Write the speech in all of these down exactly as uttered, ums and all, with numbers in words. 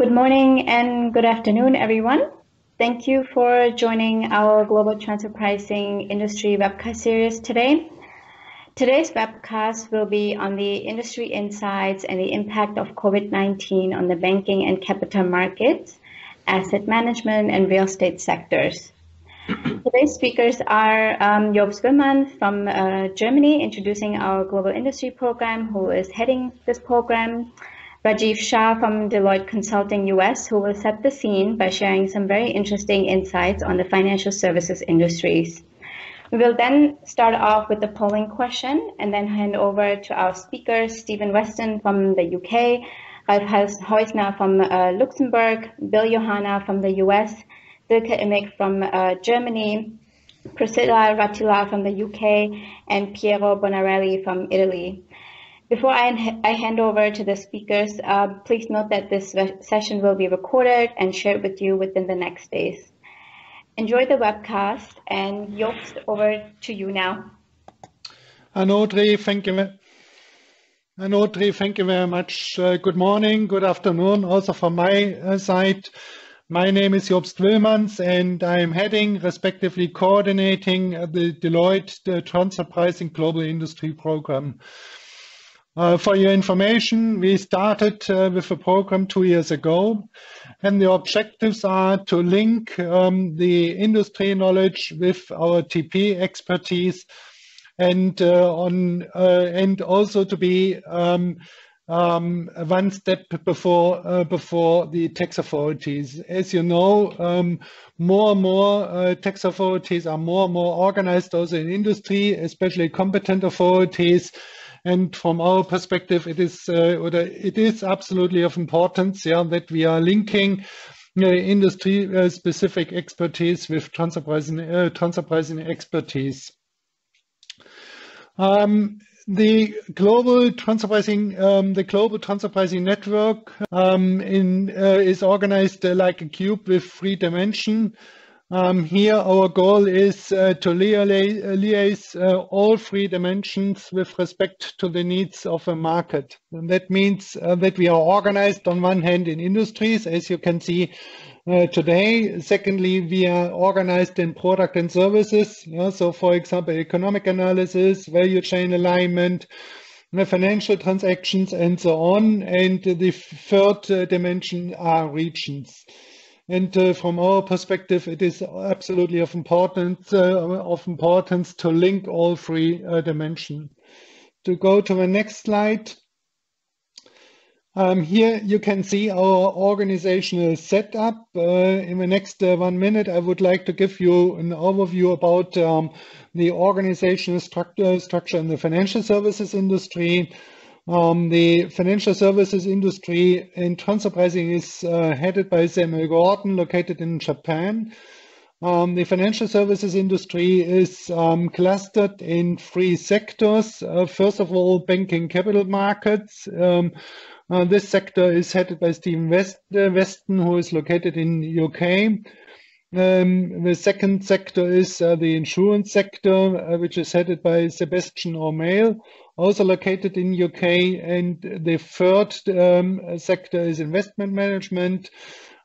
Good morning and good afternoon, everyone. Thank you for joining our Global Transfer Pricing Industry webcast series today. Today's webcast will be on the industry insights and the impact of COVID nineteen on the banking and capital markets, asset management, and real estate sectors. Today's speakers are um, Jobst Wilmanns from uh, Germany, introducing our Global Industry Program, who is heading this program. Rajiv Shah from Deloitte Consulting U S, who will set the scene by sharing some very interesting insights on the financial services industries. We will then start off with the polling question and then hand over to our speakers, Stephen Weston from the U K, Ralf Heusner from uh, Luxembourg, Bill Johanna from the U S, Dirk Emick from uh, Germany, Priscilla Ratila from the U K, and Piero Bonarelli from Italy. Before I, I hand over to the speakers, uh, please note that this session will be recorded and shared with you within the next days. Enjoy the webcast, and Jobst, over to you now. Andrey, thank you. Andrey, thank you very much. Uh, good morning, good afternoon, also from my uh, side. My name is Jobst Wilmanns, and I'm heading, respectively coordinating, uh, the Deloitte the Transfer Pricing Global Industry Program. Uh, for your information, we started uh, with a program two years ago, and the objectives are to link um, the industry knowledge with our T P expertise, and uh, on uh, and also to be um, um, one step before uh, before the tax authorities. As you know, um, more and more uh, tax authorities are more and more organized, also in industry, especially competent authorities. And from our perspective, it is uh, or it is absolutely of importance, yeah, that we are linking uh, industry-specific expertise with transfer pricing, uh, transfer pricing expertise. Um, the global transfer pricing, um, the global transfer pricing network, um, in uh, is organized uh, like a cube with three dimensions. Um, here our goal is uh, to liaise uh, all three dimensions with respect to the needs of a market. And that means uh, that we are organized on one hand in industries, as you can see uh, today. Secondly, we are organized in product and services. Yeah? So for example, economic analysis, value chain alignment, financial transactions, and so on. And the third uh, dimension are regions. And uh, from our perspective, it is absolutely of importance, uh, of importance to link all three uh, dimensions. To go to the next slide. Um, here you can see our organizational setup. Uh, in the next uh, one minute, I would like to give you an overview about um, the organizational structure, structure in the financial services industry. Um, the financial services industry in transfer pricing is uh, headed by Samuel Gordon, located in Japan. Um, the financial services industry is um, clustered in three sectors. Uh, first of all, banking capital markets. Um, uh, this sector is headed by Stephen West, uh, Weston, who is located in U K. Um, the second sector is uh, the insurance sector, uh, which is headed by Sebastian O'Malley, also located in U K. And the third um, sector is investment management,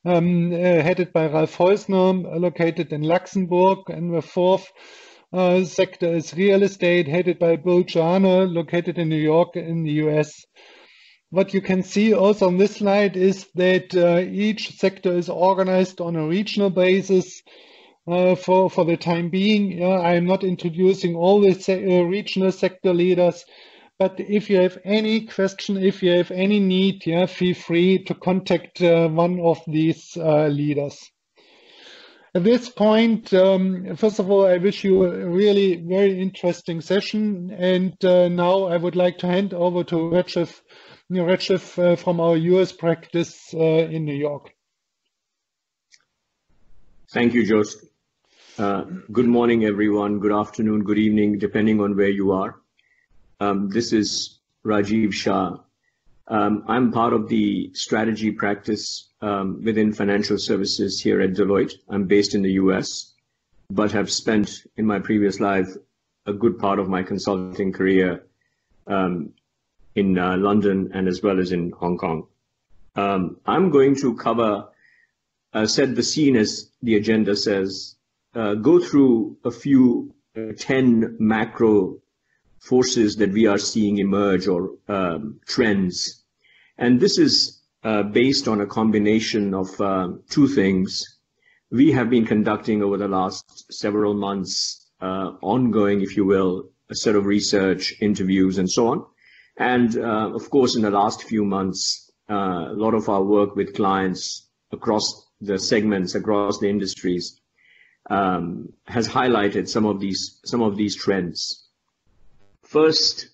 um, uh, headed by Ralf Holzner, located in Luxembourg. And the fourth uh, sector is real estate, headed by Bill Johanna, located in New York in the U S. What you can see also on this slide is that uh, each sector is organized on a regional basis. Uh, for, for the time being, uh, I'm not introducing all the se uh, regional sector leaders, but if you have any question, if you have any need, yeah, feel free to contact uh, one of these uh, leaders. At this point, um, first of all, I wish you a really very interesting session. And uh, now I would like to hand over to Rajiv, Rajiv uh, from our U S practice uh, in New York. Thank you, Jobst. Uh, good morning, everyone. Good afternoon, good evening, depending on where you are. Um, this is Rajiv Shah. Um, I'm part of the strategy practice um, within financial services here at Deloitte. I'm based in the U S, but have spent in my previous life a good part of my consulting career um, in uh, London and as well as in Hong Kong. Um, I'm going to cover, uh, set the scene as the agenda says, uh, go through a few, uh, ten macro forces that we are seeing emerge, or um, trends. And this is uh, based on a combination of uh, two things. We have been conducting over the last several months, uh, ongoing, if you will, a set of research, interviews, and so on. And uh, of course, in the last few months, uh, a lot of our work with clients across the segments, across the industries, um, has highlighted some of these, some of these trends. First,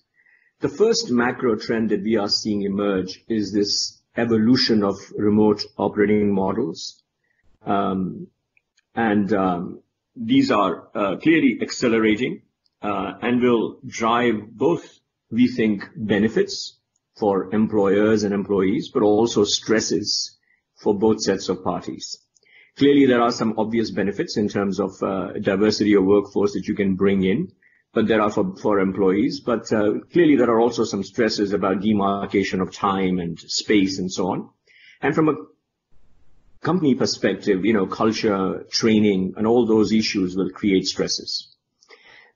the first macro trend that we are seeing emerge is this evolution of remote operating models. Um, and um, these are uh, clearly accelerating uh, and will drive both, we think, benefits for employers and employees, but also stresses for both sets of parties. Clearly, there are some obvious benefits in terms of uh, diversity of workforce that you can bring in, but there are for, for employees, but uh, clearly there are also some stresses about demarcation of time and space and so on. And from a company perspective, you know, culture, training, and all those issues will create stresses.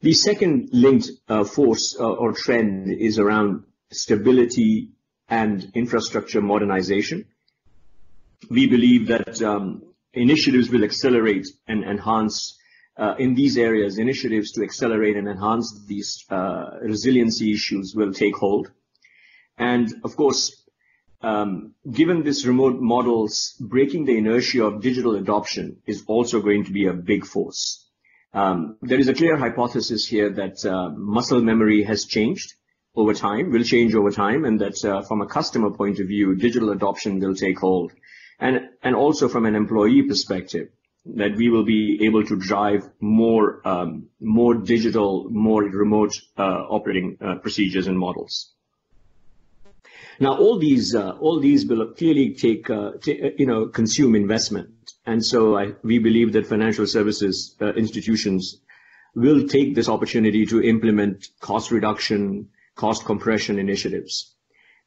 The second linked uh, force uh, or trend is around stability and infrastructure modernization. We believe that um, initiatives will accelerate and enhance Uh, in these areas, initiatives to accelerate and enhance these uh, resiliency issues will take hold. And of course, um, given this remote models, breaking the inertia of digital adoption is also going to be a big force. Um, there is a clear hypothesis here that uh, muscle memory has changed over time, will change over time, and that uh, from a customer point of view, digital adoption will take hold. And, and also from an employee perspective, that we will be able to drive more, um, more digital, more remote uh, operating uh, procedures and models. Now, all these, uh, all these will clearly take, uh, you know, consume investment, and so I, we believe that financial services uh, institutions will take this opportunity to implement cost reduction, cost compression initiatives.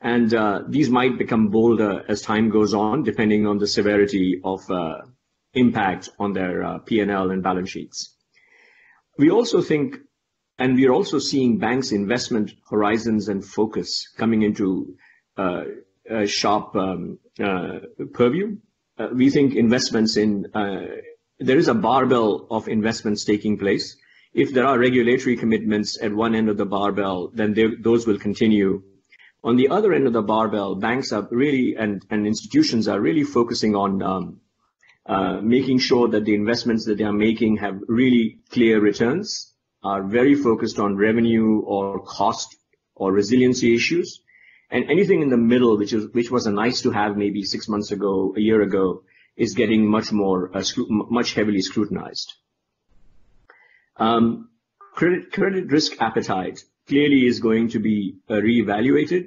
And uh, these might become bolder as time goes on, depending on the severity of uh, impact on their uh, P and L and balance sheets. We also think, and we are also seeing banks' investment horizons and focus coming into uh, a sharp um, uh, purview. Uh, we think investments in, uh, there is a barbell of investments taking place. If there are regulatory commitments at one end of the barbell, then they, those will continue. On the other end of the barbell, banks are really, and, and institutions are really focusing on um, Uh, making sure that the investments that they are making have really clear returns, are very focused on revenue or cost or resiliency issues, and anything in the middle, which is which was a nice to have maybe six months ago, a year ago, is getting much more uh, much heavily scrutinized. Um, credit credit risk appetite clearly is going to be uh, reevaluated,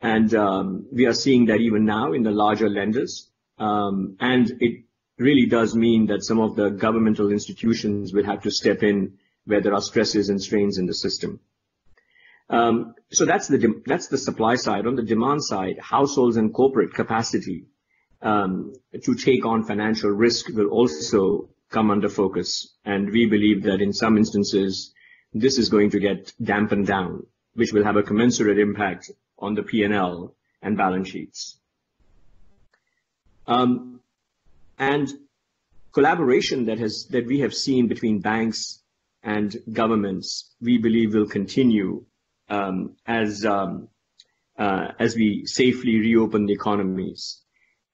and um, we are seeing that even now in the larger lenders, um, and it really does mean that some of the governmental institutions will have to step in where there are stresses and strains in the system. Um, so that's the that's the supply side. On the demand side, households and corporate capacity um, to take on financial risk will also come under focus. And we believe that in some instances, this is going to get dampened down, which will have a commensurate impact on the P and L and balance sheets. Um, And collaboration that has that we have seen between banks and governments, we believe, will continue um, as um, uh, as we safely reopen the economies,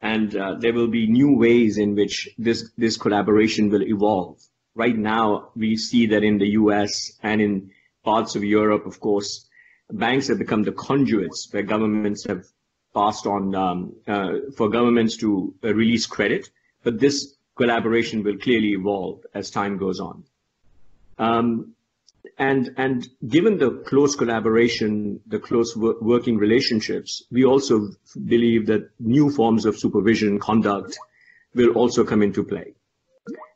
and uh, there will be new ways in which this this collaboration will evolve. Right now, we see that in the U S and in parts of Europe, of course, banks have become the conduits where governments have passed on um, uh, for governments to uh, release credit. But this collaboration will clearly evolve as time goes on. Um, and, and given the close collaboration, the close wor- working relationships, we also believe that new forms of supervision conduct will also come into play.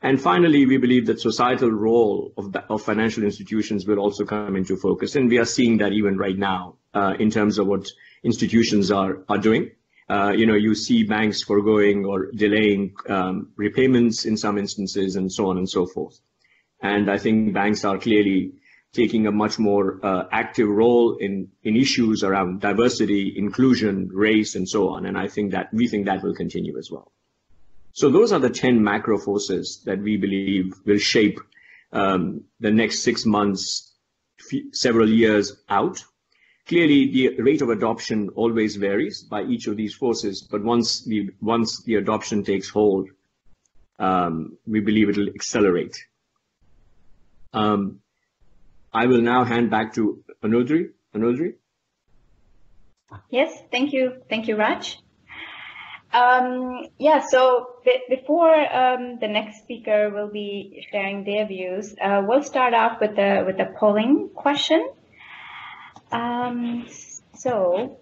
And finally, we believe that societal role of, of financial institutions will also come into focus. And we are seeing that even right now uh, in terms of what institutions are, are doing. uh, you know, you see banks foregoing or delaying um, repayments in some instances, and so on and so forth. And I think banks are clearly taking a much more uh, active role in, in issues around diversity, inclusion, race, and so on. And I think that we think that will continue as well. So those are the ten macro forces that we believe will shape um, the next six months, several years out. Clearly, the rate of adoption always varies by each of these forces, but once the, once the adoption takes hold, um, we believe it will accelerate. Um, I will now hand back to Anodri. Anodri? Yes, thank you. Thank you, Raj. Um, yeah, so before um, the next speaker will be sharing their views, uh, we'll start off with the, with the polling question. Um, so,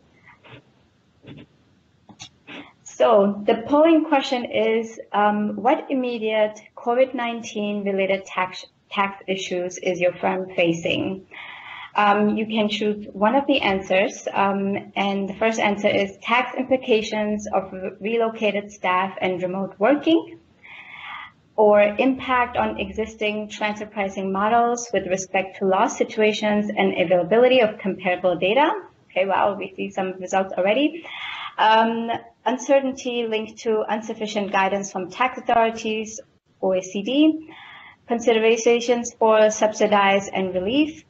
so the polling question is, um, what immediate COVID nineteen related tax tax issues is your firm facing? Um, you can choose one of the answers, um, and the first answer is tax implications of relocated staff and remote working, or impact on existing transfer pricing models with respect to loss situations and availability of comparable data. Okay, wow, we see some results already. Um, uncertainty linked to insufficient guidance from tax authorities, O E C D, considerations for subsidies and relief,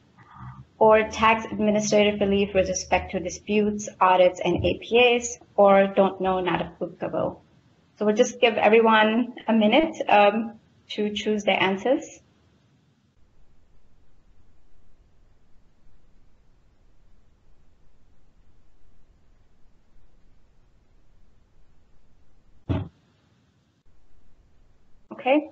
or tax administrative relief with respect to disputes, audits, and A P As, or don't know, not applicable. So we'll just give everyone a minute um, to choose their answers. Okay.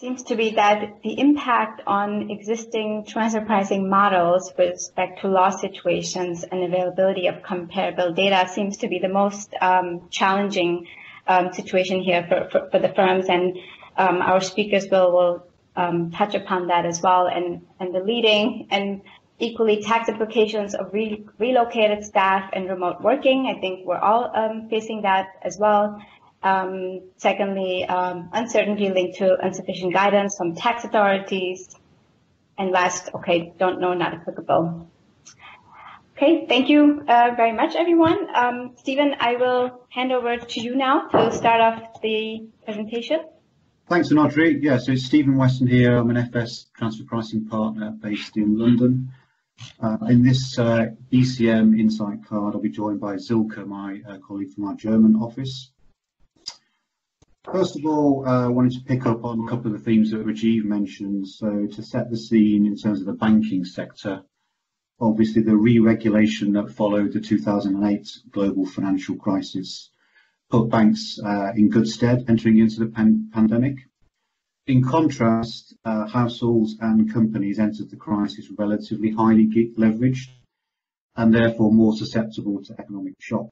Seems to be that the impact on existing transfer pricing models with respect to loss situations and availability of comparable data seems to be the most um, challenging um, situation here for, for, for the firms, and um, our speakers will, will um, touch upon that as well, and, and the leading and equally tax implications of re relocated staff and remote working. I think we're all um, facing that as well. Um, secondly, um, uncertainty linked to insufficient guidance from tax authorities. And last, okay, don't know, not applicable. Okay, thank you uh, very much, everyone. Um, Stephen, I will hand over to you now to start off the presentation. Thanks, Anodri. Yeah, so Stephen Weston here. I'm an F S transfer pricing partner based in London. Uh, in this uh, E C M Insight card, I'll be joined by Silke, my uh, colleague from our German office. First of all, I uh, wanted to pick up on a couple of the themes that Rajiv mentioned. So to set the scene in terms of the banking sector, obviously the re-regulation that followed the two thousand eight global financial crisis put banks uh, in good stead entering into the pan pandemic. In contrast, uh, households and companies entered the crisis relatively highly leveraged and therefore more susceptible to economic shocks.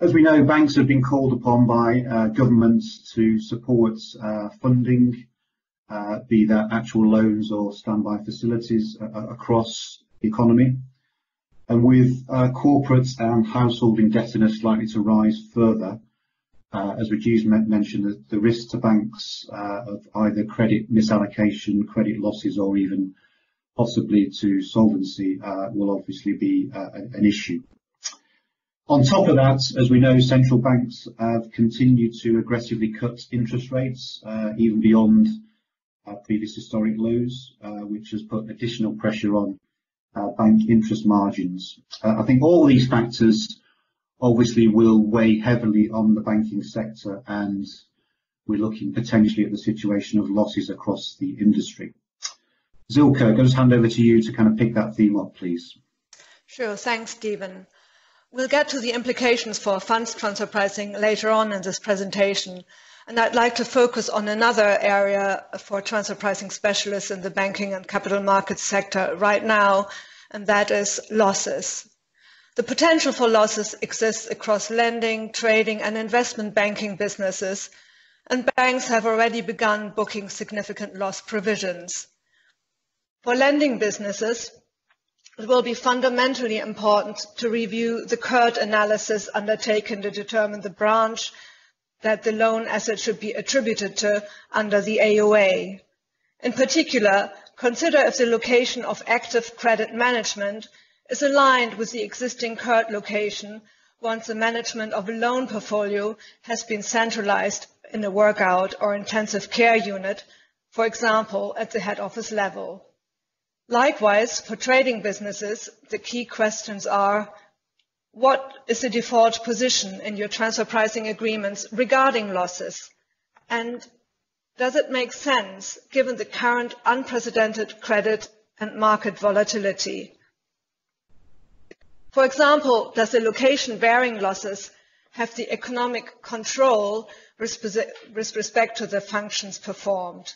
As we know, banks have been called upon by uh, governments to support uh, funding, uh, be that actual loans or standby facilities uh, across the economy. And with uh, corporate and household indebtedness likely to rise further, uh, as Rajiv mentioned, the, the risk to banks uh, of either credit misallocation, credit losses, or even possibly to solvency uh, will obviously be uh, an issue. On top of that, as we know, central banks have continued to aggressively cut interest rates, uh, even beyond uh, previous historic lows, uh, which has put additional pressure on uh, bank interest margins. Uh, I think all these factors obviously will weigh heavily on the banking sector, and we're looking potentially at the situation of losses across the industry. Silke, I'll just hand over to you to kind of pick that theme up, please. Sure, thanks, Stephen. We'll get to the implications for funds transfer pricing later on in this presentation, and I'd like to focus on another area for transfer pricing specialists in the banking and capital markets sector right now, and that is losses. The potential for losses exists across lending, trading, and investment banking businesses, and banks have already begun booking significant loss provisions. For lending businesses, it will be fundamentally important to review the C U R T analysis undertaken to determine the branch that the loan asset should be attributed to under the A O A. In particular, consider if the location of active credit management is aligned with the existing C U R T location once the management of a loan portfolio has been centralized in a workout or intensive care unit, for example, at the head office level. Likewise, for trading businesses, the key questions are: what is the default position in your transfer pricing agreements regarding losses? And does it make sense given the current unprecedented credit and market volatility? For example, does the location bearing losses have the economic control with respect to the functions performed?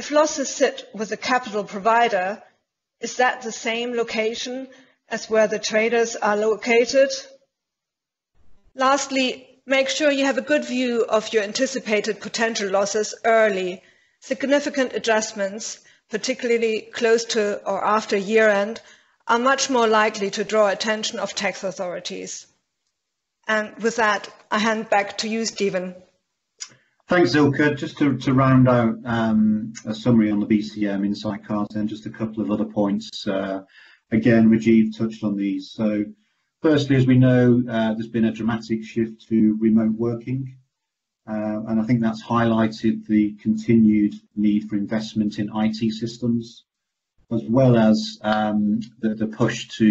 If losses sit with a capital provider, is that the same location as where the traders are located? Lastly, make sure you have a good view of your anticipated potential losses early. Significant adjustments, particularly close to or after year end, are much more likely to draw attention of tax authorities. And with that, I hand back to you, Stephen. Thanks, Silke. Just to, to round out um, a summary on the B C M insight cards, and just a couple of other points. Uh, again, Rajiv touched on these. So firstly, as we know, uh, there's been a dramatic shift to remote working. Uh, and I think that's highlighted the continued need for investment in I T systems, as well as um, the, the push to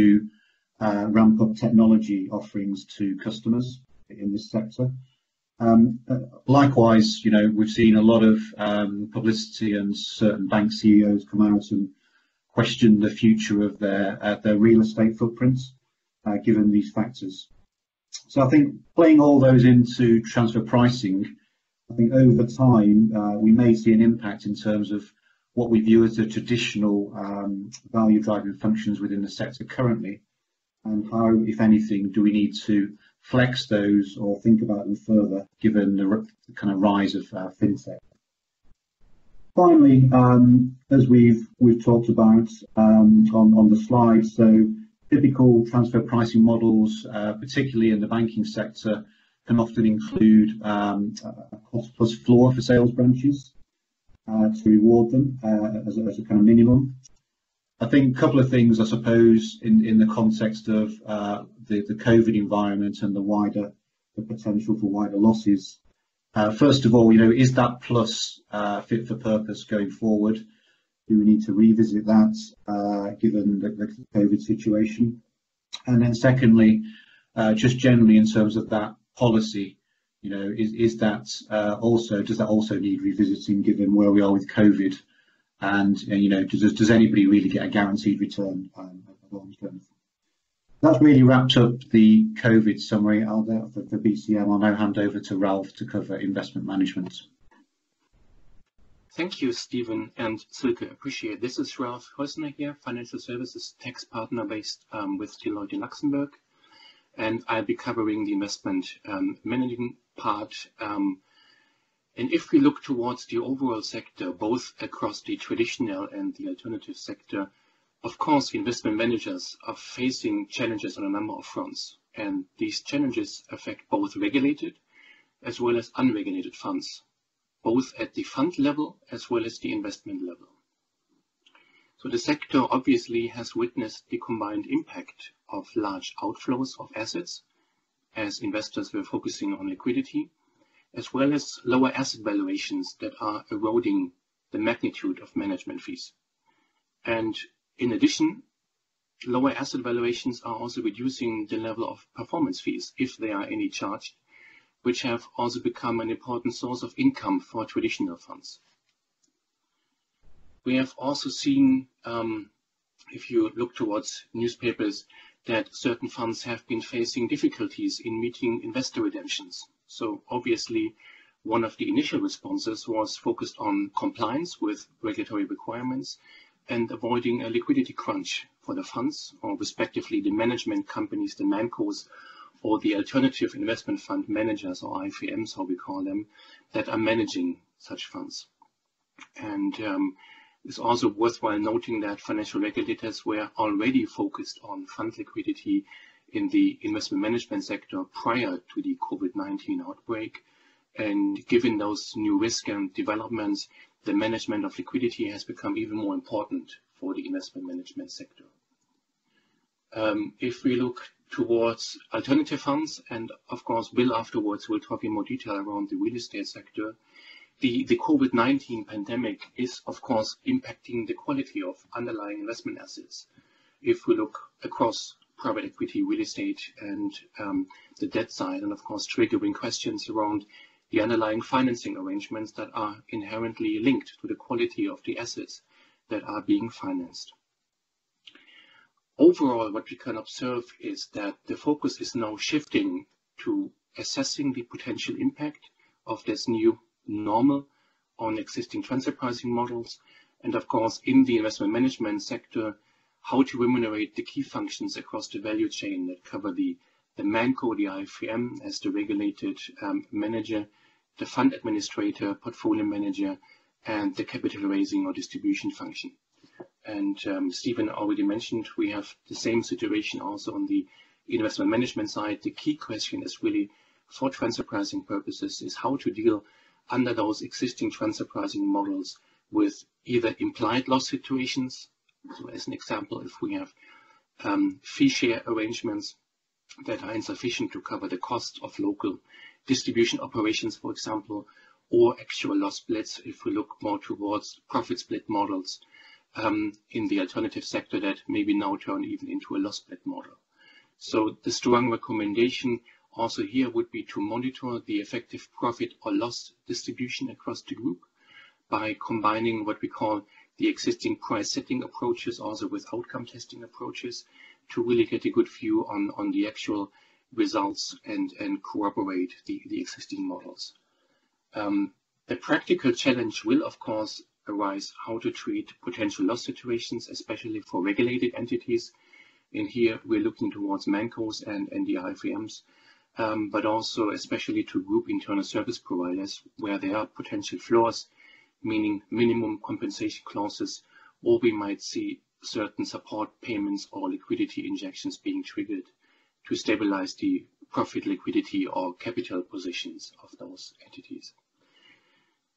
uh, ramp up technology offerings to customers in this sector. Um, likewise, you know, we've seen a lot of um, publicity, and certain bank C E Os come out and question the future of their uh, their real estate footprints, uh, given these factors. So I think playing all those into transfer pricing, I think over time uh, we may see an impact in terms of what we view as the traditional um, value-driving functions within the sector currently, and how, if anything, do we need to flex those or think about them further, given the kind of rise of uh, fintech. Finally, um, as we've we've talked about um, on on the slide, so typical transfer pricing models, uh, particularly in the banking sector, can often include um, a cost plus floor for sales branches uh, to reward them uh, as, a, as a kind of minimum. I think a couple of things, I suppose, in, in the context of uh, the, the COVID environment and the wider the potential for wider losses. Uh, first of all, you know, is that plus uh, fit for purpose going forward? Do we need to revisit that uh, given the, the COVID situation? And then secondly, uh, just generally in terms of that policy, you know, is, is that uh, also, does that also need revisiting given where we are with COVID? And, you know, does, does anybody really get a guaranteed return? Um, That's really wrapped up the COVID summary of the, the B C M. I'll now hand over to Ralf to cover investment management. Thank you, Stephen and Silke. Appreciate it. This is Ralf Heusner here, Financial Services Tax Partner based um, with Deloitte in Luxembourg. And I'll be covering the investment um, managing part. Um, And if we look towards the overall sector, both across the traditional and the alternative sector, of course, investment managers are facing challenges on a number of fronts. And these challenges affect both regulated as well as unregulated funds, both at the fund level as well as the investment level. So the sector obviously has witnessed the combined impact of large outflows of assets as investors were focusing on liquidity, as well as lower asset valuations that are eroding the magnitude of management fees. And in addition, lower asset valuations are also reducing the level of performance fees, if there are any charged, which have also become an important source of income for traditional funds. We have also seen, um, if you look towards newspapers, that certain funds have been facing difficulties in meeting investor redemptions. So obviously, one of the initial responses was focused on compliance with regulatory requirements and avoiding a liquidity crunch for the funds, or respectively the management companies, the ManCos, or the alternative investment fund managers, or I F Ms, how we call them, that are managing such funds. And um, It's also worthwhile noting that financial regulators were already focused on fund liquidity in the investment management sector prior to the COVID nineteen outbreak. And given those new risks and developments, the management of liquidity has become even more important for the investment management sector. Um, if we look towards alternative funds, and of course Bill afterwards will talk in more detail around the real estate sector, the, the COVID nineteen pandemic is of course impacting the quality of underlying investment assets. If we look across private equity, real estate, and um, the debt side, and of course triggering questions around the underlying financing arrangements that are inherently linked to the quality of the assets that are being financed. Overall, what we can observe is that the focus is now shifting to assessing the potential impact of this new normal on existing transfer pricing models, and of course in the investment management sector, how to remunerate the key functions across the value chain that cover the, the ManCo, the I F M as the regulated um, manager, the fund administrator, portfolio manager, and the capital raising or distribution function. And um, Stephen already mentioned we have the same situation also on the investment management side. The key question is really for transfer pricing purposes is how to deal under those existing transfer pricing models with either implied loss situations. So as an example, if we have um, fee share arrangements that are insufficient to cover the cost of local distribution operations, for example, or actual loss splits, if we look more towards profit split models um, in the alternative sector that maybe now turn even into a loss split model. So the strong recommendation also here would be to monitor the effective profit or loss distribution across the group by combining what we call the existing price setting approaches also with outcome testing approaches to really get a good view on, on the actual results and, and corroborate the, the existing models. Um, the practical challenge will, of course, arise how to treat potential loss situations, especially for regulated entities. And here we're looking towards ManCos and, and the I F Ms, um, but also especially to group internal service providers where there are potential flaws, meaning minimum compensation clauses, or we might see certain support payments or liquidity injections being triggered to stabilize the profit liquidity or capital positions of those entities.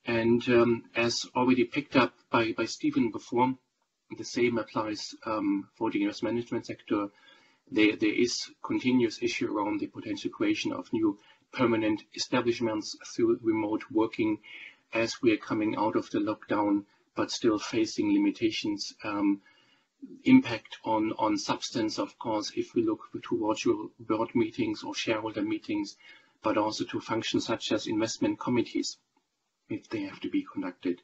And um, as already picked up by, by Stephen before, the same applies um, for the investment management sector. There, there is continuous issue around the potential creation of new permanent establishments through remote working as we are coming out of the lockdown, but still facing limitations. Um, impact on, on substance, of course, if we look towards your board meetings or shareholder meetings, but also to functions such as investment committees, if they have to be conducted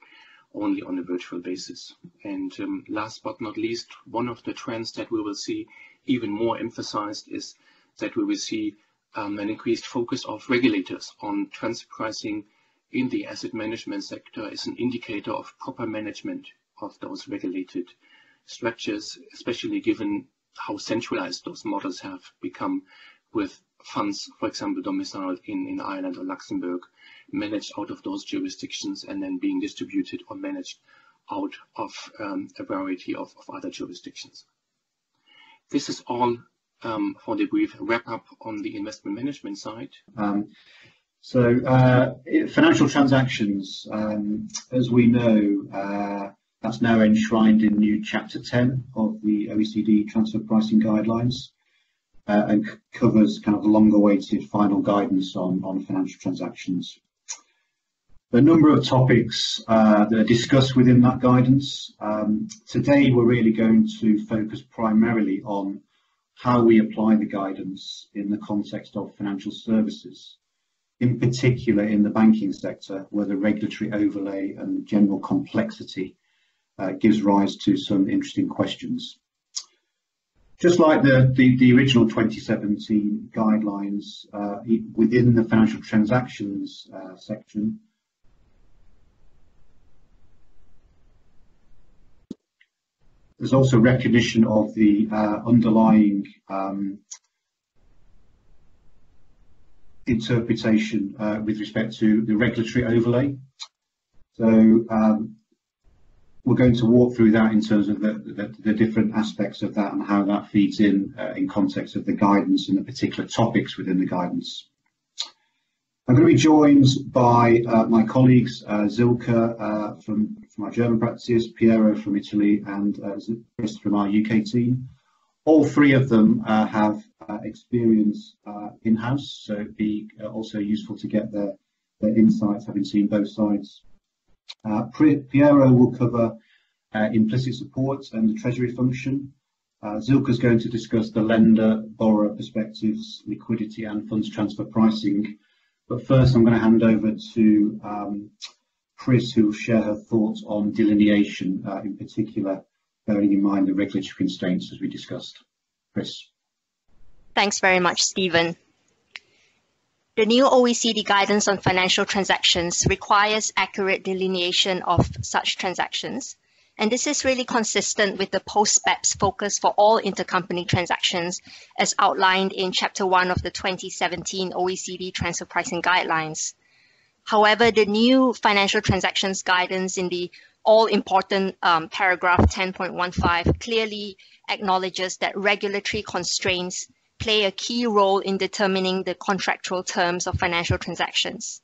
only on a virtual basis. And um, last but not least, one of the trends that we will see even more emphasized is that we will see um, an increased focus of regulators on transfer pricing in the asset management sector as an indicator of proper management of those regulated structures, especially given how centralized those models have become with funds, for example, domiciled in, in Ireland or Luxembourg, managed out of those jurisdictions and then being distributed or managed out of um, a variety of, of other jurisdictions. This is all um, for the brief wrap up on the investment management side. Um, so uh, financial transactions, um, as we know, uh, that's now enshrined in new Chapter ten of the O E C D Transfer Pricing Guidelines uh, and covers kind of long-awaited final guidance on, on financial transactions. The number of topics uh, that are discussed within that guidance. Um, today, we're really going to focus primarily on how we apply the guidance in the context of financial services, in particular in the banking sector, where the regulatory overlay and general complexity Uh, gives rise to some interesting questions. Just like the, the, the original twenty seventeen guidelines uh, within the financial transactions uh, section, there's also recognition of the uh, underlying um, interpretation uh, with respect to the regulatory overlay. So um, we're going to walk through that in terms of the, the, the different aspects of that and how that feeds in uh, in context of the guidance and the particular topics within the guidance. I'm going to be joined by uh, my colleagues, uh, Silke uh, from, from our German practices, Piero from Italy, and uh, Chris from our U K team. All three of them uh, have uh, experience uh, in-house, so it'd be uh, also useful to get their, their insights, having seen both sides. Uh, Piero will cover uh, implicit support and the treasury function. Uh, Silke is going to discuss the lender-borrower perspectives, liquidity and funds transfer pricing. But first I'm going to hand over to um, Chris, who will share her thoughts on delineation, uh, in particular bearing in mind the regulatory constraints as we discussed. Chris. Thanks very much, Stephen. The new O E C D guidance on financial transactions requires accurate delineation of such transactions, and this is really consistent with the post-BEPS focus for all intercompany transactions as outlined in Chapter one of the twenty seventeen O E C D Transfer Pricing Guidelines. However, the new financial transactions guidance in the all-important um, paragraph ten point one five clearly acknowledges that regulatory constraints play a key role in determining the contractual terms of financial transactions.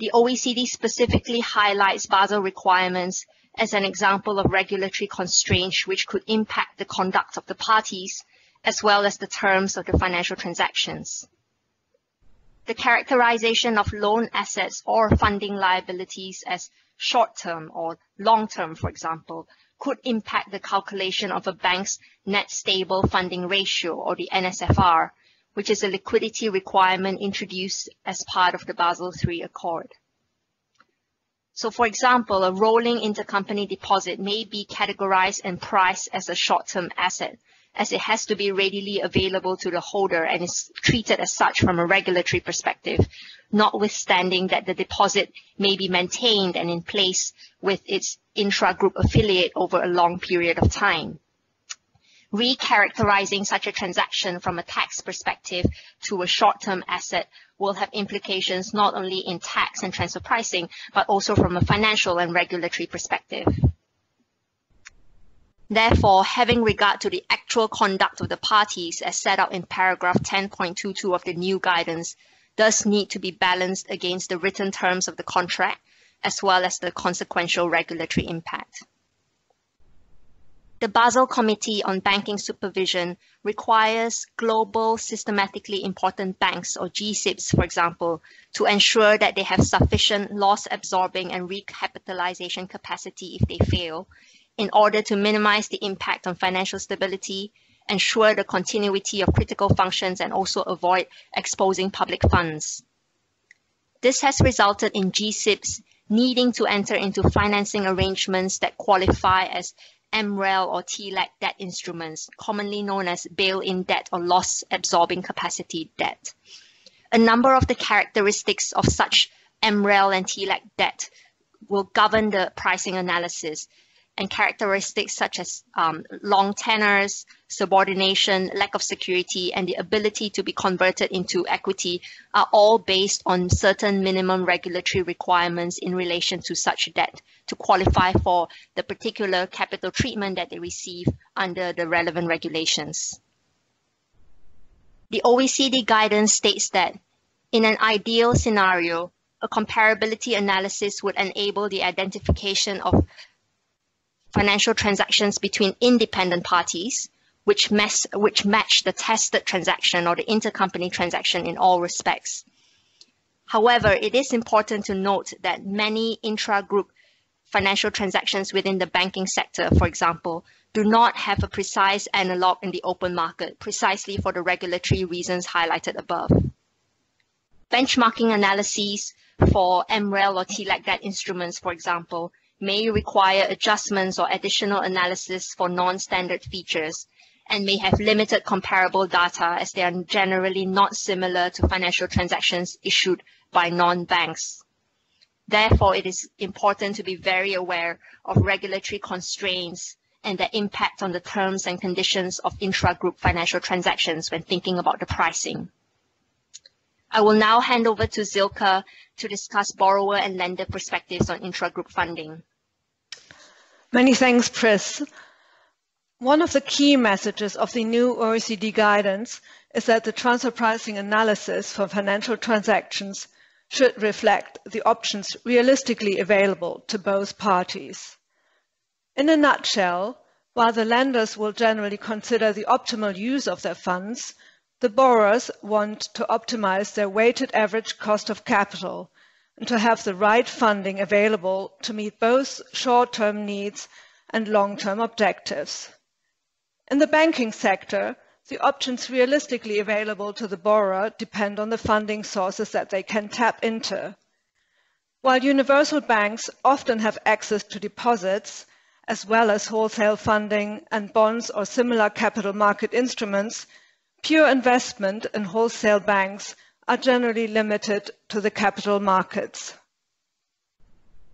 The O E C D specifically highlights Basel requirements as an example of regulatory constraints which could impact the conduct of the parties, as well as the terms of the financial transactions. The characterization of loan assets or funding liabilities as short-term or long-term, for example, could impact the calculation of a bank's net stable funding ratio, or the N S F R, which is a liquidity requirement introduced as part of the Basel three Accord. So, for example, a rolling intercompany deposit may be categorized and priced as a short-term asset, as it has to be readily available to the holder and is treated as such from a regulatory perspective, notwithstanding that the deposit may be maintained and in place with its intra-group affiliate over a long period of time. Recharacterizing such a transaction from a tax perspective to a short-term asset will have implications not only in tax and transfer pricing, but also from a financial and regulatory perspective. Therefore, having regard to the actual conduct of the parties as set out in paragraph ten point two two of the new guidance does need to be balanced against the written terms of the contract, as well as the consequential regulatory impact. The Basel Committee on Banking Supervision requires global systematically important banks, or G S I Bs, for example, to ensure that they have sufficient loss-absorbing and recapitalization capacity if they fail, in order to minimize the impact on financial stability, ensure the continuity of critical functions, and also avoid exposing public funds. This has resulted in G S I Bs needing to enter into financing arrangements that qualify as M R E L or T L A C debt instruments, commonly known as bail-in debt or loss-absorbing capacity debt. A number of the characteristics of such M R E L and T L A C debt will govern the pricing analysis, and characteristics such as um, long tenors, subordination, lack of security, and the ability to be converted into equity are all based on certain minimum regulatory requirements in relation to such debt to qualify for the particular capital treatment that they receive under the relevant regulations. The O E C D guidance states that in an ideal scenario, a comparability analysis would enable the identification of financial transactions between independent parties, which, mess, which match the tested transaction or the intercompany transaction in all respects. However, it is important to note that many intra-group financial transactions within the banking sector, for example, do not have a precise analog in the open market, precisely for the regulatory reasons highlighted above. Benchmarking analyses for M R E L or T L A C debt instruments, for example, may require adjustments or additional analysis for non-standard features and may have limited comparable data as they are generally not similar to financial transactions issued by non-banks. Therefore, it is important to be very aware of regulatory constraints and their impact on the terms and conditions of intra-group financial transactions when thinking about the pricing. I will now hand over to Silke to discuss borrower and lender perspectives on intra-group funding. Many thanks, Chris. One of the key messages of the new O E C D guidance is that the transfer pricing analysis for financial transactions should reflect the options realistically available to both parties. In a nutshell, while the lenders will generally consider the optimal use of their funds, the borrowers want to optimize their weighted average cost of capital and to have the right funding available to meet both short-term needs and long-term objectives. In the banking sector, the options realistically available to the borrower depend on the funding sources that they can tap into. While universal banks often have access to deposits, as well as wholesale funding and bonds or similar capital market instruments, pure investment in wholesale banks are generally limited to the capital markets.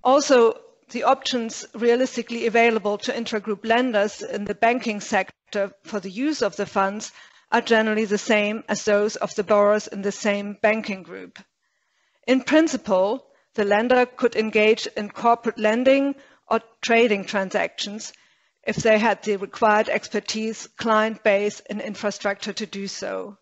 Also, the options realistically available to intragroup lenders in the banking sector for the use of the funds are generally the same as those of the borrowers in the same banking group. In principle, the lender could engage in corporate lending or trading transactions if they had the required expertise, client base, and infrastructure to do so.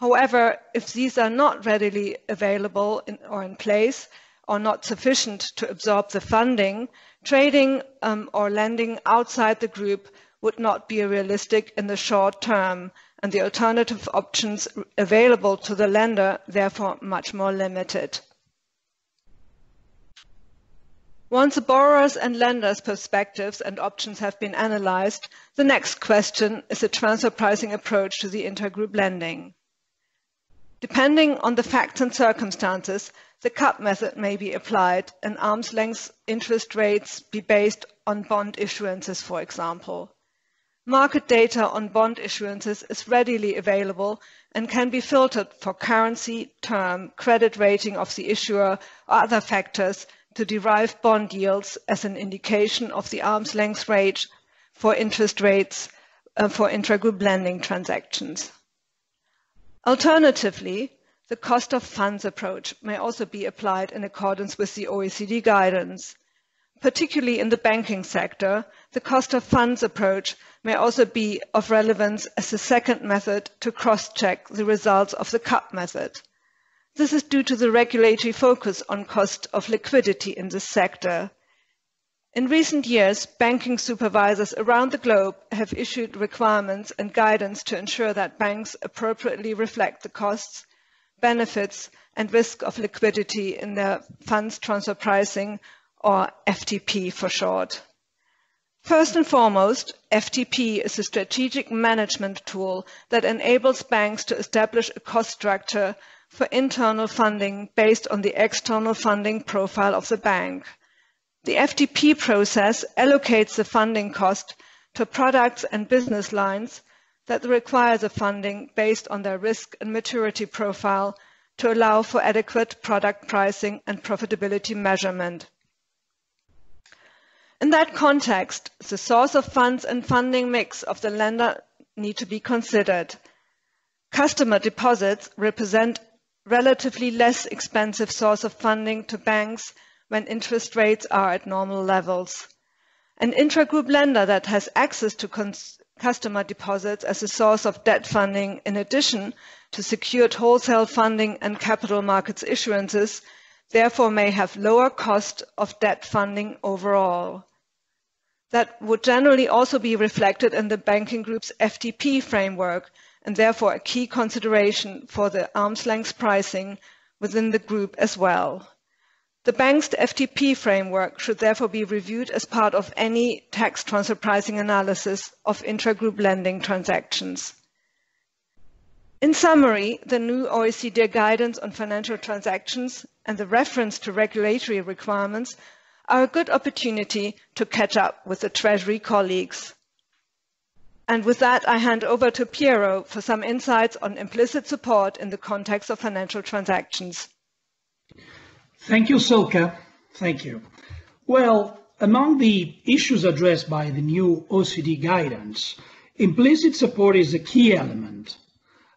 However, if these are not readily available in, or in place, or not sufficient to absorb the funding, trading um, or lending outside the group would not be realistic in the short term, and the alternative options available to the lender therefore much more limited. Once the borrowers and lenders' perspectives and options have been analyzed, the next question is the transfer pricing approach to the intergroup lending. Depending on the facts and circumstances, the C U T method may be applied and arm's length interest rates be based on bond issuances, for example. Market data on bond issuances is readily available and can be filtered for currency, term, credit rating of the issuer, or other factors to derive bond yields as an indication of the arm's length rate for interest rates uh, for intragroup lending transactions. Alternatively, the cost of funds approach may also be applied in accordance with the O E C D guidance. Particularly in the banking sector, the cost of funds approach may also be of relevance as the second method to cross-check the results of the C U T method. This is due to the regulatory focus on cost of liquidity in this sector. In recent years, banking supervisors around the globe have issued requirements and guidance to ensure that banks appropriately reflect the costs, benefits and risk of liquidity in their funds transfer pricing, or F T P for short. First and foremost, F T P is a strategic management tool that enables banks to establish a cost structure for internal funding based on the external funding profile of the bank. The F T P process allocates the funding cost to products and business lines that require the funding based on their risk and maturity profile to allow for adequate product pricing and profitability measurement. In that context, the source of funds and funding mix of the lender need to be considered. Customer deposits represent relatively less expensive source of funding to banks when interest rates are at normal levels. An intragroup lender that has access to customer deposits as a source of debt funding in addition to secured wholesale funding and capital markets issuances, therefore may have lower cost of debt funding overall. That would generally also be reflected in the banking group's F T P framework and therefore a key consideration for the arm's length pricing within the group as well. The bank's F T P framework should therefore be reviewed as part of any tax transfer pricing analysis of intragroup lending transactions. In summary, the new O E C D guidance on financial transactions and the reference to regulatory requirements are a good opportunity to catch up with the Treasury colleagues. And with that, I hand over to Piero for some insights on implicit support in the context of financial transactions. Thank you, Silke. Thank you. Well, among the issues addressed by the new O E C D guidance, implicit support is a key element.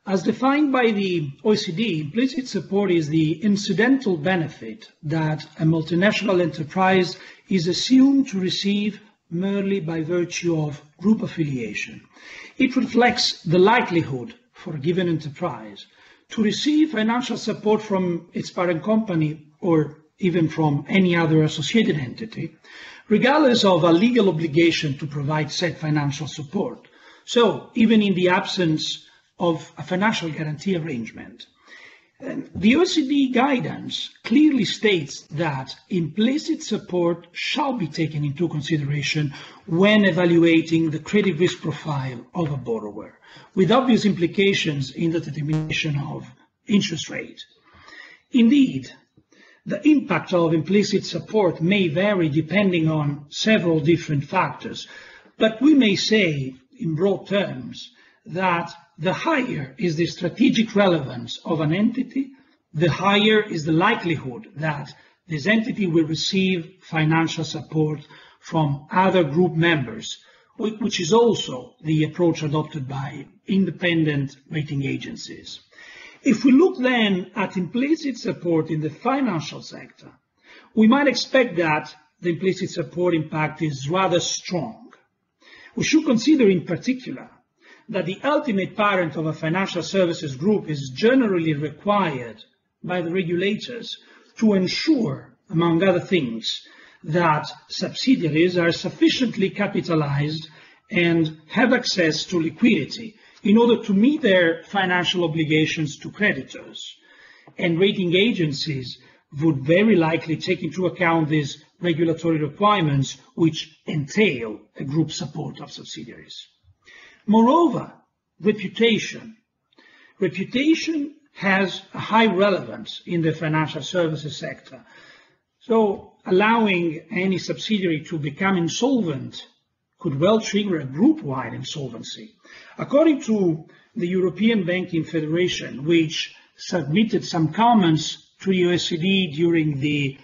As defined by the O E C D, implicit support is the incidental benefit that a multinational enterprise is assumed to receive merely by virtue of group affiliation. It reflects the likelihood for a given enterprise to receive financial support from its parent company or even from any other associated entity, regardless of a legal obligation to provide said financial support. So, even in the absence of a financial guarantee arrangement. The O E C D guidance clearly states that implicit support shall be taken into consideration when evaluating the credit risk profile of a borrower, with obvious implications in the determination of interest rate. Indeed, the impact of implicit support may vary depending on several different factors, but we may say, in broad terms, that the higher is the strategic relevance of an entity, the higher is the likelihood that this entity will receive financial support from other group members, which is also the approach adopted by independent rating agencies. If we look then at implicit support in the financial sector, we might expect that the implicit support impact is rather strong. We should consider in particular that the ultimate parent of a financial services group is generally required by the regulators to ensure, among other things, that subsidiaries are sufficiently capitalized and have access to liquidity in order to meet their financial obligations to creditors. And rating agencies would very likely take into account these regulatory requirements, which entail a group support of subsidiaries. Moreover, reputation. Reputation has a high relevance in the financial services sector. So, allowing any subsidiary to become insolvent could well trigger a group-wide insolvency. According to the European Banking Federation, which submitted some comments to the O E C D during the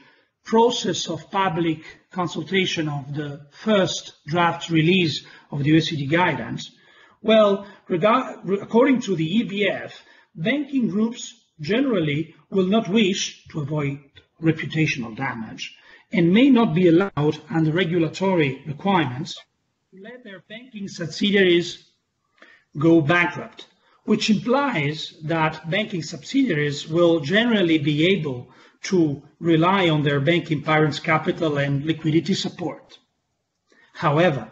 process of public consultation of the first draft release of the O E C D guidance, well, regard, according to the E B F, banking groups generally will not wish to avoid reputational damage and may not be allowed under regulatory requirements to let their banking subsidiaries go bankrupt, which implies that banking subsidiaries will generally be able to rely on their banking parents' capital and liquidity support. However,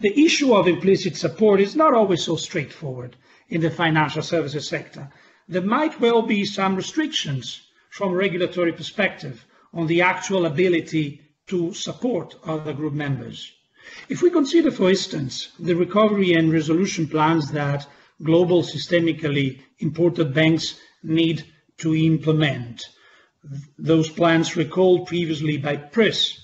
the issue of implicit support is not always so straightforward in the financial services sector. There might well be some restrictions from a regulatory perspective on the actual ability to support other group members. If we consider, for instance, the recovery and resolution plans that global systemically important banks need to implement, those plans recalled previously by Chris,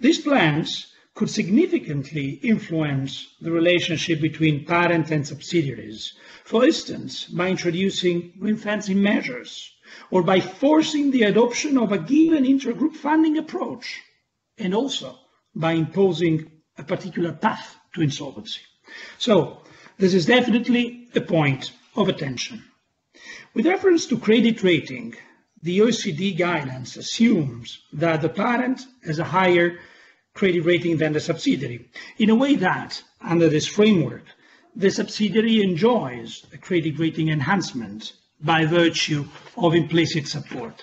these plans could significantly influence the relationship between parent and subsidiaries, for instance, by introducing ring-fencing measures or by forcing the adoption of a given intergroup funding approach, and also by imposing a particular path to insolvency. So, this is definitely a point of attention. With reference to credit rating, the O E C D guidance assumes that the parent has a higher credit rating than the subsidiary, in a way that, under this framework, the subsidiary enjoys a credit rating enhancement by virtue of implicit support.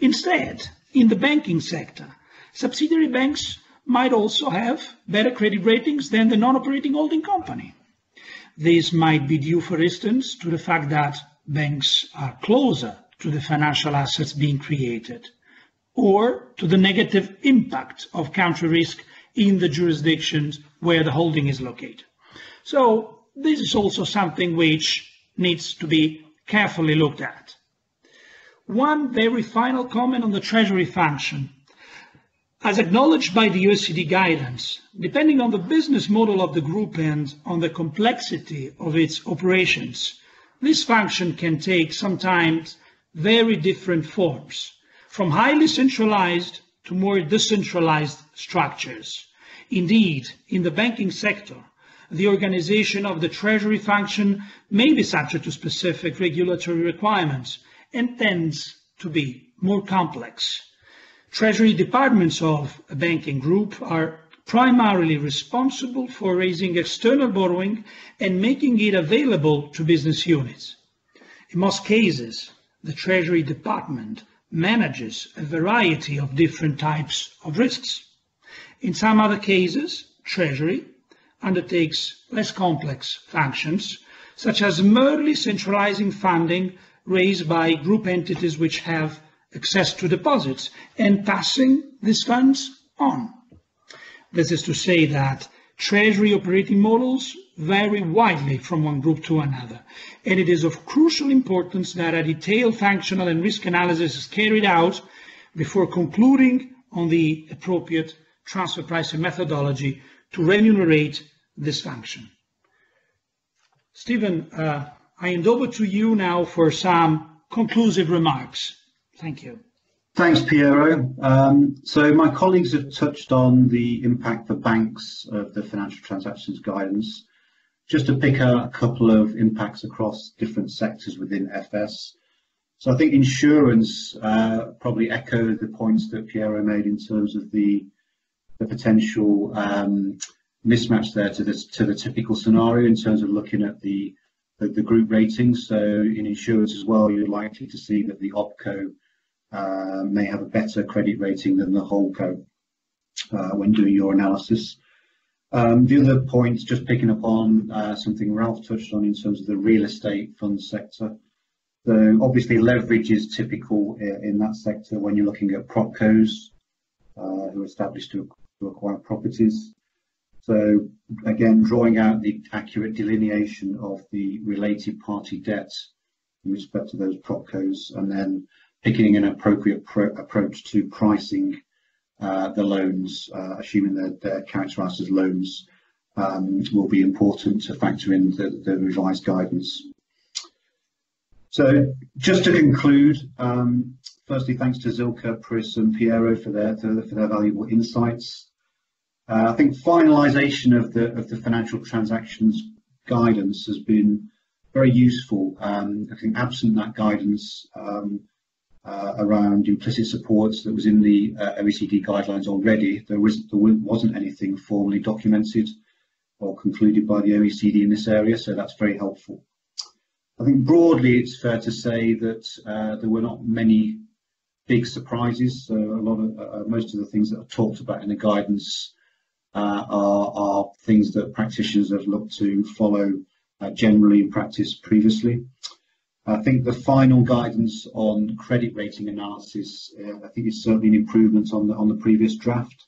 Instead, in the banking sector, subsidiary banks might also have better credit ratings than the non-operating holding company. This might be due, for instance, to the fact that banks are closer to the financial assets being created, or to the negative impact of country risk in the jurisdictions where the holding is located. So, this is also something which needs to be carefully looked at. One very final comment on the treasury function. As acknowledged by the O E C D guidance, depending on the business model of the group and on the complexity of its operations, this function can take sometimes very different forms, from highly centralized to more decentralized structures. Indeed, in the banking sector, the organization of the treasury function may be subject to specific regulatory requirements and tends to be more complex. Treasury departments of a banking group are primarily responsible for raising external borrowing and making it available to business units. In most cases, the Treasury Department manages a variety of different types of risks. In some other cases, Treasury undertakes less complex functions, such as merely centralizing funding raised by group entities which have access to deposits and passing these funds on. This is to say that Treasury operating models vary widely from one group to another, and it is of crucial importance that a detailed functional and risk analysis is carried out before concluding on the appropriate transfer pricing methodology to remunerate this function. Stephen, uh, I hand over to you now for some conclusive remarks. Thank you. Thanks, Piero. Um, so my colleagues have touched on the impact for banks of the financial transactions guidance. Just to pick out a couple of impacts across different sectors within F S. So I think insurance uh, probably echoed the points that Piero made in terms of the, the potential um, mismatch there to, this, to the typical scenario in terms of looking at the, the, the group ratings. So in insurance as well, you're likely to see that the OpCo Uh, may have a better credit rating than the holdco uh, when doing your analysis. Um, the other points, just picking up on uh, something Ralf touched on in terms of the real estate fund sector. So obviously leverage is typical in, in that sector when you're looking at propcos uh, who are established to, to acquire properties. So again, drawing out the accurate delineation of the related party debt in respect to those propcos, and then picking an appropriate pro approach to pricing uh, the loans, uh, assuming that they're characterised as loans, um, will be important to factor in the, the revised guidance. So just to conclude, um, firstly, thanks to Silke, Chris and Piero for their, for their valuable insights. Uh, I think finalisation of the, of the financial transactions guidance has been very useful. Um, I think absent that guidance, um, Uh, around implicit supports that was in the uh, O E C D guidelines already. There, was, there wasn't anything formally documented or concluded by the O E C D in this area, so that's very helpful. I think broadly it's fair to say that uh, there were not many big surprises. So a lot of uh, most of the things that are talked about in the guidance uh, are, are things that practitioners have looked to follow uh, generally in practice previously. I think the final guidance on credit rating analysis, uh, I think it's certainly an improvement on the, on the previous draft.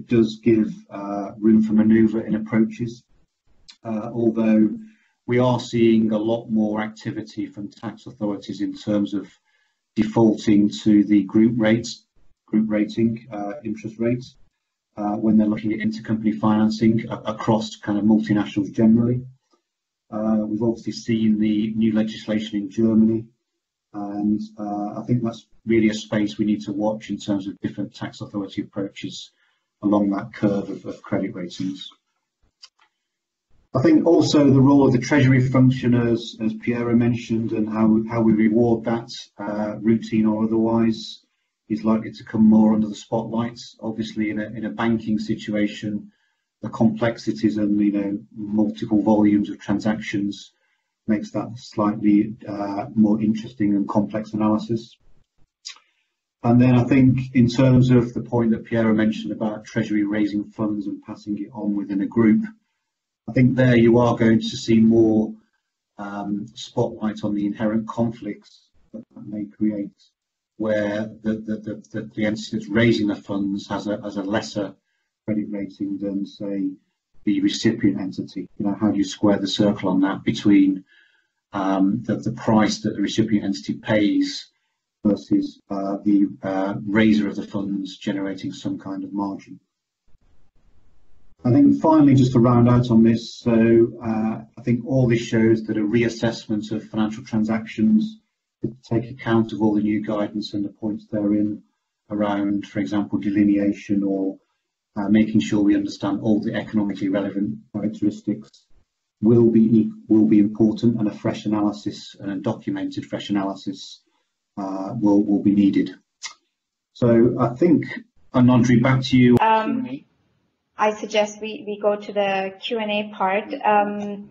It does give uh, room for manoeuvre in approaches, uh, although we are seeing a lot more activity from tax authorities in terms of defaulting to the group rates, group rating, uh, interest rates, uh, when they're looking at intercompany financing uh, across kind of multinationals generally. Uh, we've obviously seen the new legislation in Germany, and uh, I think that's really a space we need to watch in terms of different tax authority approaches along that curve of, of credit ratings. I think also the role of the Treasury function, as, as Piero mentioned, and how, how we reward that, uh, routine or otherwise, is likely to come more under the spotlight. Obviously in a, in a banking situation, the complexities and, you know, multiple volumes of transactions makes that slightly uh, more interesting and complex analysis. And then I think in terms of the point that Piero mentioned about Treasury raising funds and passing it on within a group, I think there you are going to see more um, spotlight on the inherent conflicts that that may create, where the, the, the, the, the entity that's raising the funds has a, has a lesser credit rating than, say, the recipient entity. You know, how do you square the circle on that between um, the, the price that the recipient entity pays versus uh, the uh, raiser of the funds generating some kind of margin? I think finally, just to round out on this, so uh, I think all this shows that a reassessment of financial transactions could take account of all the new guidance and the points therein around, for example, delineation or uh, making sure we understand all the economically relevant characteristics will be will be important, and a fresh analysis and a documented fresh analysis uh, will will be needed. So I think, and Andrey, back to you. Um, I suggest we, we go to the Q and A part. Um,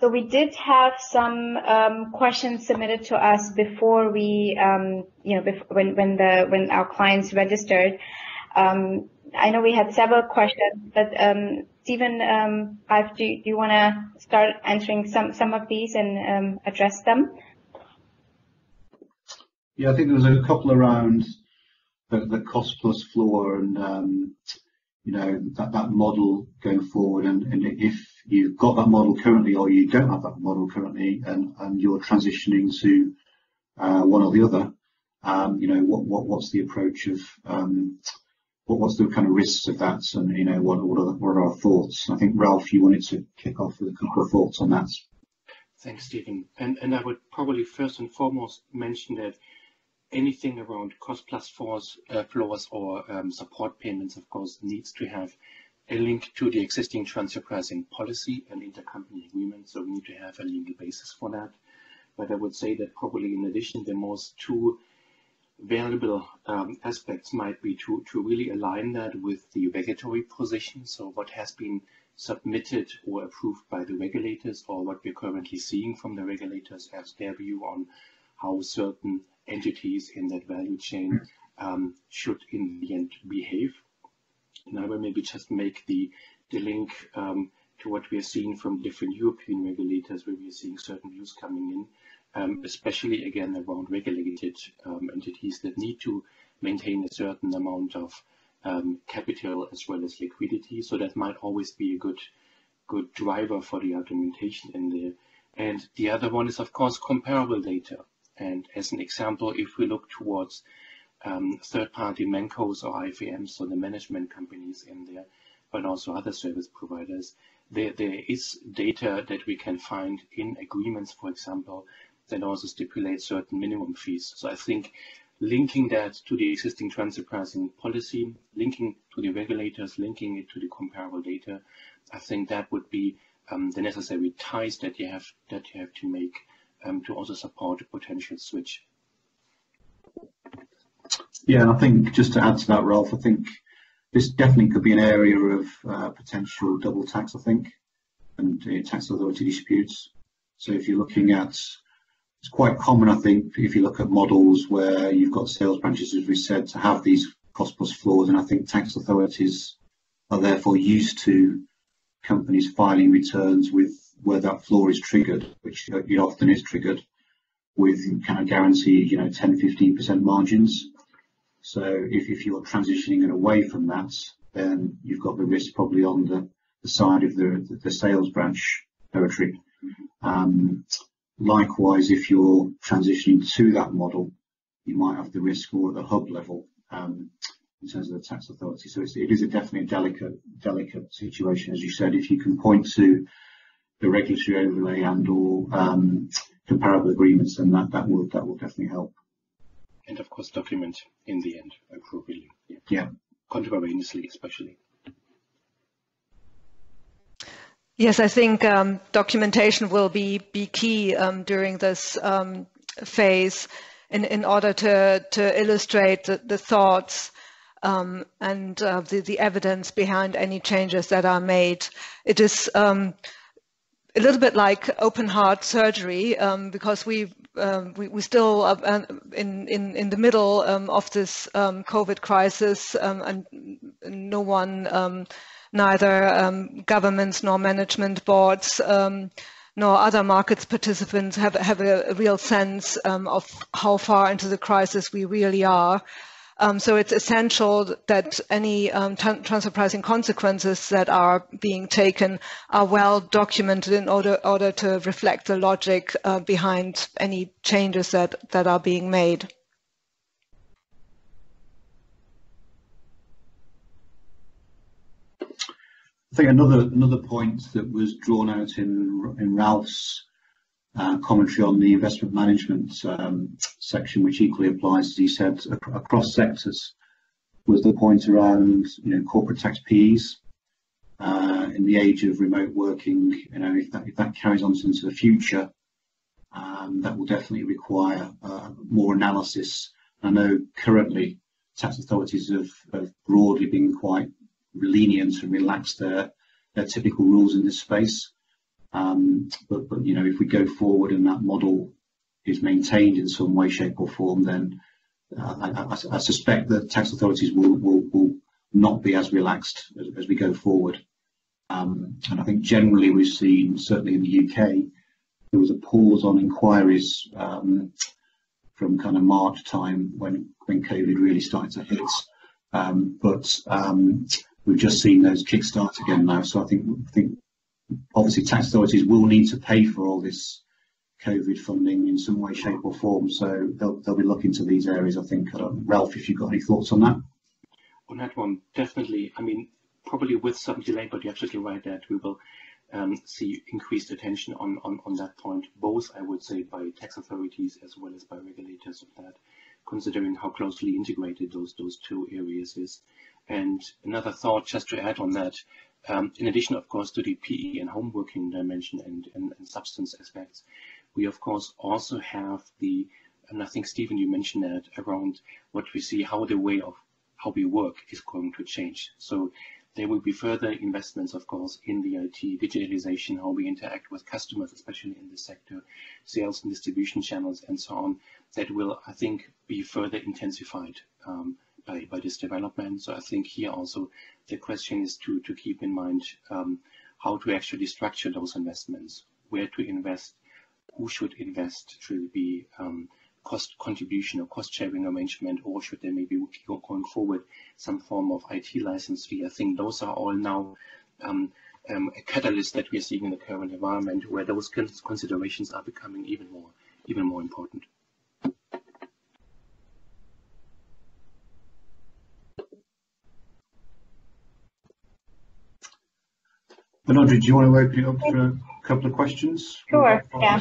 so we did have some um, questions submitted to us before we, um, you know, before, when when the when our clients registered. Um, I know we had several questions, but um, Stephen, um, Ralf, do, do you want to start answering some some of these and um, address them? Yeah, I think there was a couple around the, the cost plus floor and um, you know, that that model going forward, and, and if you've got that model currently or you don't have that model currently, and, and you're transitioning to uh, one or the other, um, you know, what what what's the approach of um, what what's the kind of risks of that, and you know, what what are, what are our thoughts? I think Ralf, you wanted to kick off with a couple of thoughts on that. Thanks, Stephen, and and I would probably first and foremost mention that anything around cost plus floors, uh, floors or um, support payments, of course, needs to have a link to the existing transfer pricing policy and intercompany agreement. So we need to have a legal basis for that. But I would say that probably in addition, the most two valuable um, aspects might be to, to really align that with the regulatory position. So what has been submitted or approved by the regulators, or what we're currently seeing from the regulators as their view on how certain entities in that value chain um, should in the end behave. And I will maybe just make the, the link um, to what we are seeing from different European regulators, where we are seeing certain views coming in, um, especially again around regulated um, entities that need to maintain a certain amount of um, capital as well as liquidity. So that might always be a good, good driver for the argumentation in there. And the other one is, of course, comparable data. And as an example, if we look towards um, third-party M E N Cos or I F A Ms, so the management companies in there, but also other service providers, there, there is data that we can find in agreements, for example, that also stipulate certain minimum fees. So I think linking that to the existing transfer pricing policy, linking to the regulators, linking it to the comparable data, I think that would be um, the necessary ties that you have, that you have to make Um, to also support a potential switch. Yeah, and I think just to add to that, Ralf, I think this definitely could be an area of uh, potential double tax, I think, and uh, tax authority disputes. So if you're looking at, it's quite common, I think, if you look at models where you've got sales branches, as we said, to have these cost plus floors, and I think tax authorities are therefore used to companies filing returns with where that floor is triggered, which it often is triggered with kind of guaranteed, you know, ten, fifteen percent margins. So if, if you're transitioning it away from that, then you've got the risk probably on the, the side of the, the sales branch territory. Um, likewise, if you're transitioning to that model, you might have the risk more at the hub level um, in terms of the tax authority. So it's, it is a definitely a delicate, delicate situation, as you said. If you can point to the regulatory overlay and or um, comparable agreements, and that that will that will definitely help. And of course, document in the end appropriately. Yeah, yeah. Contemporaneously, especially. Yes, I think um, documentation will be be key um, during this um, phase, in in order to to illustrate the, the thoughts. Um, and uh, the, the evidence behind any changes that are made. It is um, a little bit like open heart surgery, um, because we, um, we we still are in in in the middle um, of this um, COVID crisis, um, and no one, um, neither um, governments nor management boards, um, nor other markets participants have have a, a real sense um, of how far into the crisis we really are. Um, so it's essential that any um, transfer pricing consequences that are being taken are well documented in order, order to reflect the logic uh, behind any changes that, that are being made. I think another another point that was drawn out in, in Ralf's Uh, commentary on the investment management um, section, which equally applies, as he said, ac across sectors, was the point around, you know, corporate tax P Es uh, in the age of remote working. You know, if that, if that carries on into the future, um, that will definitely require uh, more analysis. I know currently tax authorities have, have broadly been quite lenient and relaxed their, their typical rules in this space. Um, but, but, you know, if we go forward and that model is maintained in some way, shape or form, then uh, I, I, I suspect that tax authorities will, will, will not be as relaxed as, as we go forward. Um, and I think generally we've seen, certainly in the U K, there was a pause on inquiries um, from kind of March time when, when COVID really started to hit. Um, but um, we've just seen those kickstart again now. So I think, I think obviously tax authorities will need to pay for all this COVID funding in some way, shape or form. So they'll, they'll be looking to these areas, I think. I don't, Ralf, if you've got any thoughts on that? On that one, definitely. I mean, probably with some delay, but you're absolutely right that we will um, see increased attention on, on, on that point, both, I would say, by tax authorities as well as by regulators of that, considering how closely integrated those, those two areas is. And another thought just to add on that, um, in addition, of course, to the P E and home working dimension and, and, and substance aspects, we, of course, also have the, and I think, Stephen, you mentioned that, around what we see, how the way of how we work is going to change. So there will be further investments, of course, in the I T, digitalization, how we interact with customers, especially in this sector, sales and distribution channels, and so on, that will, I think, be further intensified um, by, by this development. So I think here also the question is to, to keep in mind um, how to actually structure those investments, where to invest, who should invest, should it be um, cost contribution or cost sharing arrangement, or should there maybe going forward some form of I T license fee? I think those are all now um, um, a catalyst that we're seeing in the current environment, where those considerations are becoming even more, even more important. And Andrey, do you want to open it up for a couple of questions? Sure, yeah.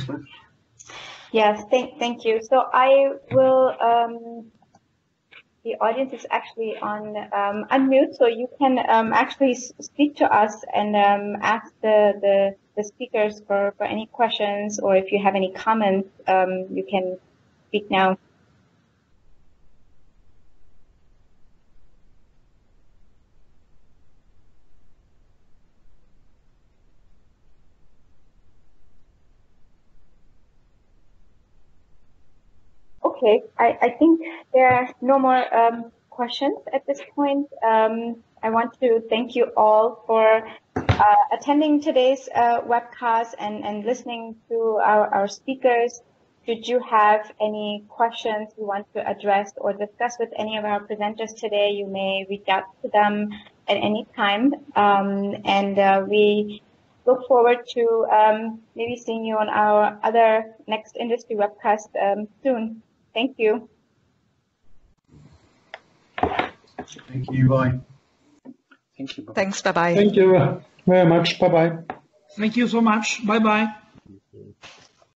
Yes, thank, thank you. So I will, um, the audience is actually on um, unmute, so you can um, actually speak to us and um, ask the, the, the speakers for, for any questions, or if you have any comments, um, you can speak now. Okay, I, I think there are no more um, questions at this point. Um, I want to thank you all for uh, attending today's uh, webcast and, and listening to our, our speakers. Should you have any questions you want to address or discuss with any of our presenters today, you may reach out to them at any time. Um, and uh, we look forward to um, maybe seeing you on our other next industry webcast um, soon. Thank you. Thank you. Bye. Thank you. Bye. Thanks. Bye bye. Thank you very much. Bye bye. Thank you so much. Bye bye.